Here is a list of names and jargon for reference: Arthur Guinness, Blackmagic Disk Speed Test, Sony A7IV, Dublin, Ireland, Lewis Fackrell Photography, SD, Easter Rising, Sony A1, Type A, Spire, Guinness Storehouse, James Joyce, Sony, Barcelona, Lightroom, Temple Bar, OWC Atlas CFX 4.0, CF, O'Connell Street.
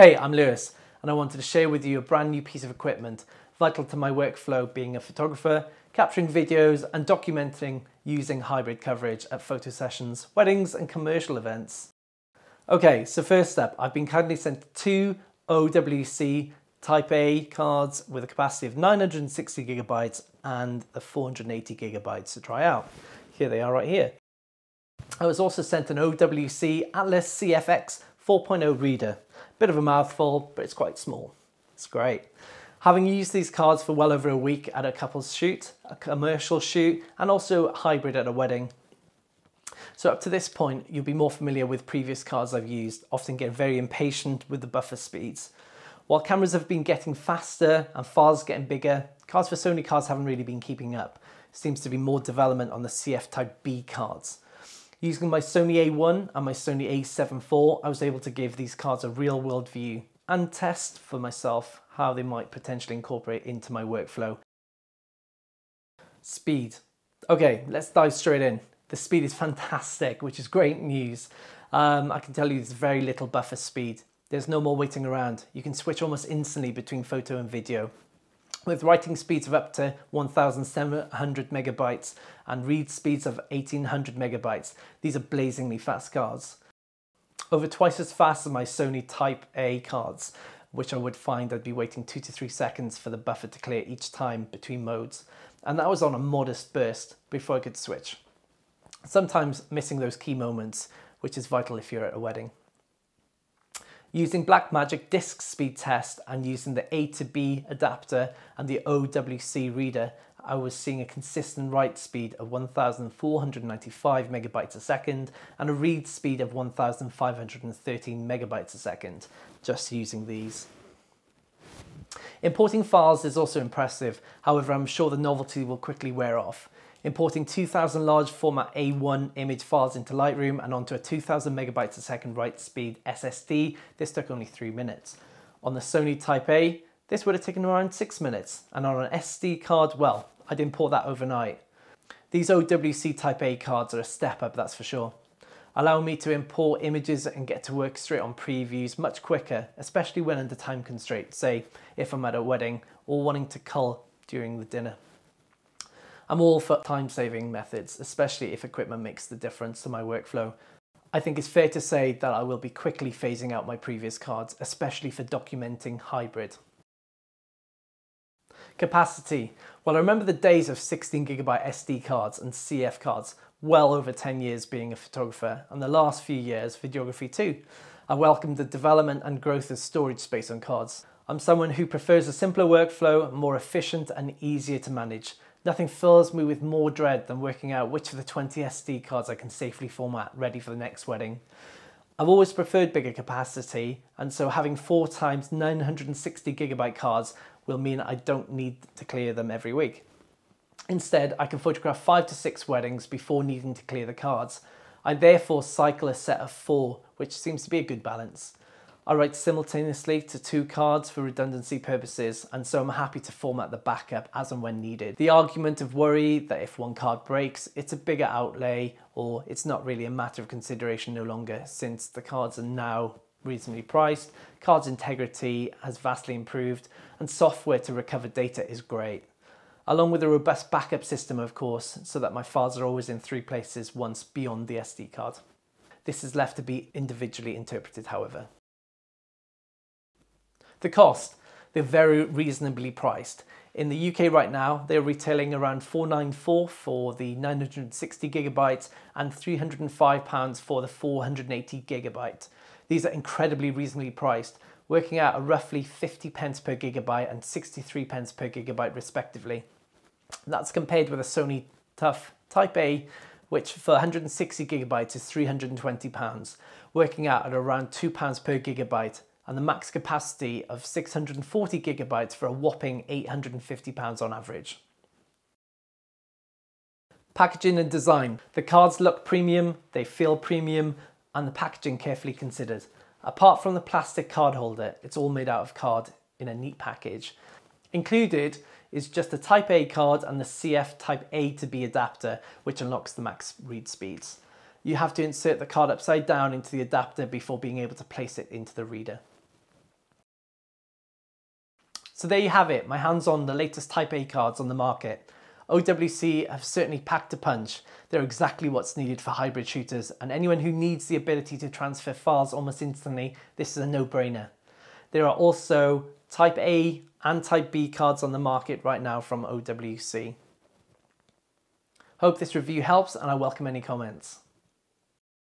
Hey, I'm Lewis, and I wanted to share with you a brand new piece of equipment vital to my workflow being a photographer, capturing videos and documenting using hybrid coverage at photo sessions, weddings and commercial events. Okay, so first up, I've been kindly sent two OWC Type A cards with a capacity of 960 GB and a 480 GB to try out. Here they are right here. I was also sent an OWC Atlas CFX 4.0 reader. Bit of a mouthful, but it's quite small. It's great. Having used these cards for well over a week at a couple's shoot, a commercial shoot, and also hybrid at a wedding. So up to this point, you'll be more familiar with previous cards I've used, often getting very impatient with the buffer speeds. While cameras have been getting faster and files getting bigger, cards for Sony cards haven't really been keeping up. Seems to be more development on the CF Type B cards. Using my Sony A1 and my Sony A7IV, I was able to give these cards a real world view and test for myself how they might potentially incorporate into my workflow. Speed. Okay, let's dive straight in. The speed is fantastic, which is great news. I can tell you there's very little buffer speed. There's no more waiting around. You can switch almost instantly between photo and video. With writing speeds of up to 1,700 MB and read speeds of 1,800 MB. These are blazingly fast cards. Over twice as fast as my Sony Type A cards, which I would find I'd be waiting 2 to 3 seconds for the buffer to clear each time between modes. And that was on a modest burst before I could switch. Sometimes missing those key moments, which is vital if you're at a wedding. Using Blackmagic Disk Speed Test and using the A to B adapter and the OWC reader, I was seeing a consistent write speed of 1,495 MB a second and a read speed of 1,513 MB a second, just using these. Importing files is also impressive, however I'm sure the novelty will quickly wear off. Importing 2,000 large format A1 image files into Lightroom and onto a 2,000 MB a second write speed SSD, this took only 3 minutes. On the Sony Type A, this would have taken around 6 minutes. And on an SD card, well, I'd import that overnight. These OWC Type A cards are a step up, that's for sure. Allowing me to import images and get to work straight on previews much quicker, especially when under time constraints, say if I'm at a wedding or wanting to cull during the dinner. I'm all for time-saving methods, especially if equipment makes the difference to my workflow. I think it's fair to say that I will be quickly phasing out my previous cards, especially for documenting hybrid. Capacity. Well, I remember the days of 16 GB SD cards and CF cards, well over 10 years being a photographer, and the last few years, videography too. I welcomed the development and growth of storage space on cards. I'm someone who prefers a simpler workflow, more efficient and easier to manage. Nothing fills me with more dread than working out which of the 20 SD cards I can safely format ready for the next wedding. I've always preferred bigger capacity, and so having 4 times 960 GB cards will mean I don't need to clear them every week. Instead, I can photograph 5 to 6 weddings before needing to clear the cards. I therefore cycle a set of 4, which seems to be a good balance. I write simultaneously to 2 cards for redundancy purposes, and so I'm happy to format the backup as and when needed. The argument of worry that if one card breaks, it's a bigger outlay, or it's not really a matter of consideration no longer, since the cards are now reasonably priced, cards integrity has vastly improved, and software to recover data is great. Along with a robust backup system, of course, so that my files are always in 3 places once beyond the SD card. This is left to be individually interpreted, however. The cost, they're very reasonably priced. In the UK right now, they're retailing around £494 for the 960 GB and £305 for the 480 GB. These are incredibly reasonably priced, working out at roughly 50p per gigabyte and 63p per gigabyte respectively. That's compared with a Sony Type A, which for 160 GB is £320, working out at around £2 per gigabyte. And the max capacity of 640 GB for a whopping £850 on average. Packaging and design. The cards look premium, they feel premium, and the packaging carefully considered. Apart from the plastic card holder, it's all made out of card in a neat package. Included is just the Type A card and the CF Type A to B adapter, which unlocks the max read speeds. You have to insert the card upside down into the adapter before being able to place it into the reader. So there you have it, my hands on the latest Type A cards on the market. OWC have certainly packed a punch. They're exactly what's needed for hybrid shooters, and anyone who needs the ability to transfer files almost instantly, this is a no-brainer. There are also Type A and Type B cards on the market right now from OWC. Hope this review helps, and I welcome any comments.